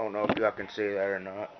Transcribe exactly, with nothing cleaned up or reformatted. don't know if y'all can see that or not.